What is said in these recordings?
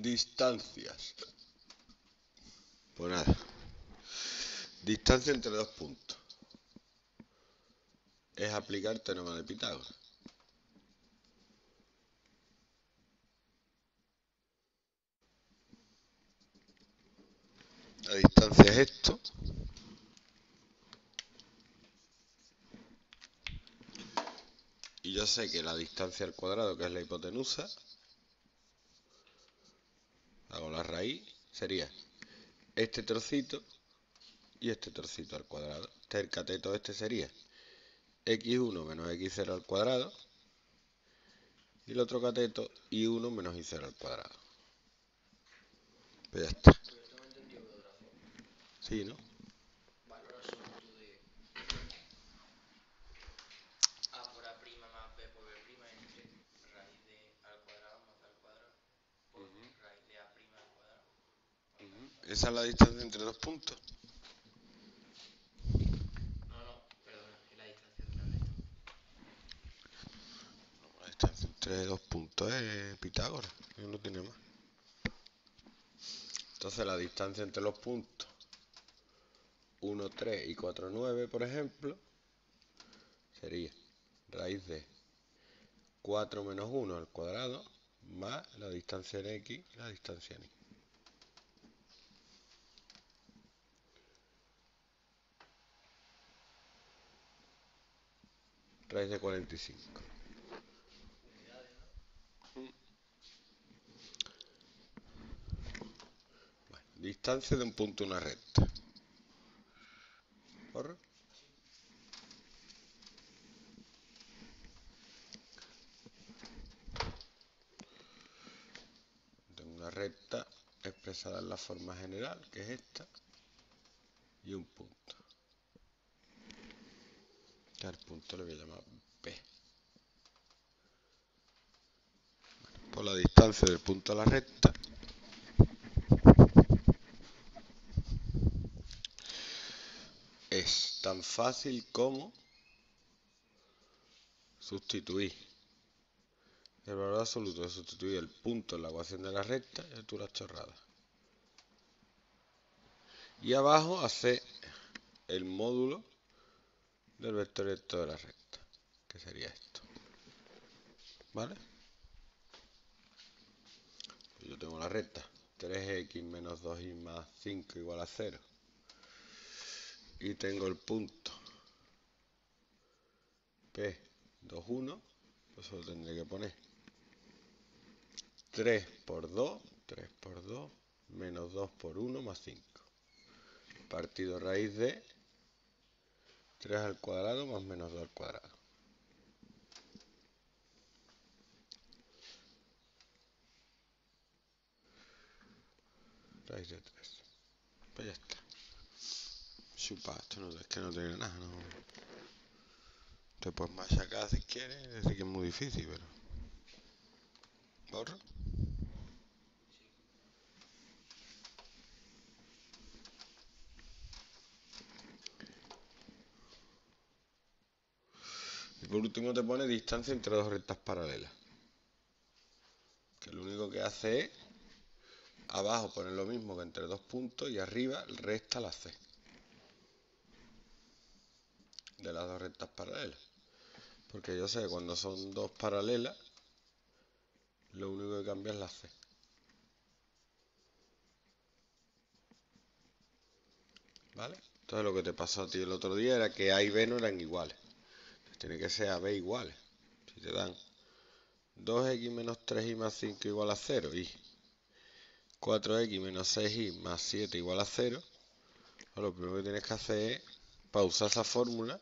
Distancias. Pues nada. Distancia entre dos puntos. Es aplicar el teorema de Pitágoras. La distancia es esto. Y yo sé que la distancia al cuadrado, que es la hipotenusa, hago la raíz, sería este trocito y este trocito al cuadrado. Este, el cateto este sería x1 menos x0 al cuadrado. Y el otro cateto y1 menos y0 al cuadrado. Pues ya está. Sí, ¿no? Esa es la distancia entre dos puntos. No, perdona, es la distancia entre dos puntos. La distancia entre dos puntos es Pitágoras, no tiene más. Entonces la distancia entre los puntos 1, 3 y 4, 9, por ejemplo, sería raíz de 4 menos 1 al cuadrado más la distancia en x y la distancia en y. Raíz de 45. Bueno, distancia de un punto a una recta. ¿Corre? Tengo una recta expresada en la forma general, que es esta, y un punto. Al punto le voy a llamar P. Bueno, por la distancia del punto a la recta es tan fácil como sustituir el valor absoluto de sustituir el punto en la ecuación de la recta y tú las chorradas. Y abajo hace el módulo del vector directo de la recta, que sería esto, ¿vale? Pues yo tengo la recta 3x menos 2y más 5 igual a 0 y tengo el punto P21, pues solo tendré que poner 3 por 2 menos 2 por 1 más 5 partido raíz de 3 al cuadrado más menos 2 al cuadrado. Raíz de 3. Pues ya está. Chupa, esto no, es que no tiene nada. No. Te puedes machacar si quieres. Es decir, que es muy difícil, pero... ¿Borro? Por último te pone distancia entre dos rectas paralelas. Que lo único que hace es, abajo poner lo mismo que entre dos puntos y arriba resta la C. De las dos rectas paralelas. Porque yo sé que cuando son dos paralelas, lo único que cambia es la C. ¿Vale? Entonces lo que te pasó a ti el otro día era que A y B no eran iguales. Tiene que ser a B iguales. Si te dan 2x menos 3y más 5 igual a 0 y 4x menos 6y más 7 igual a 0, lo primero que tienes que hacer es pausar esa fórmula.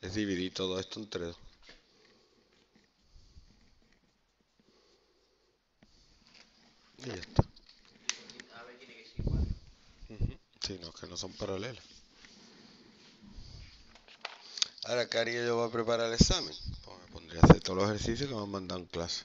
Es dividir todo esto entre 2. Y ya está. A B tiene que ser igual. Sí, no, es que no son paralelas. Ahora, ¿qué haría yo para preparar el examen? Pues me pondría a hacer todos los ejercicios que me han mandado en clase.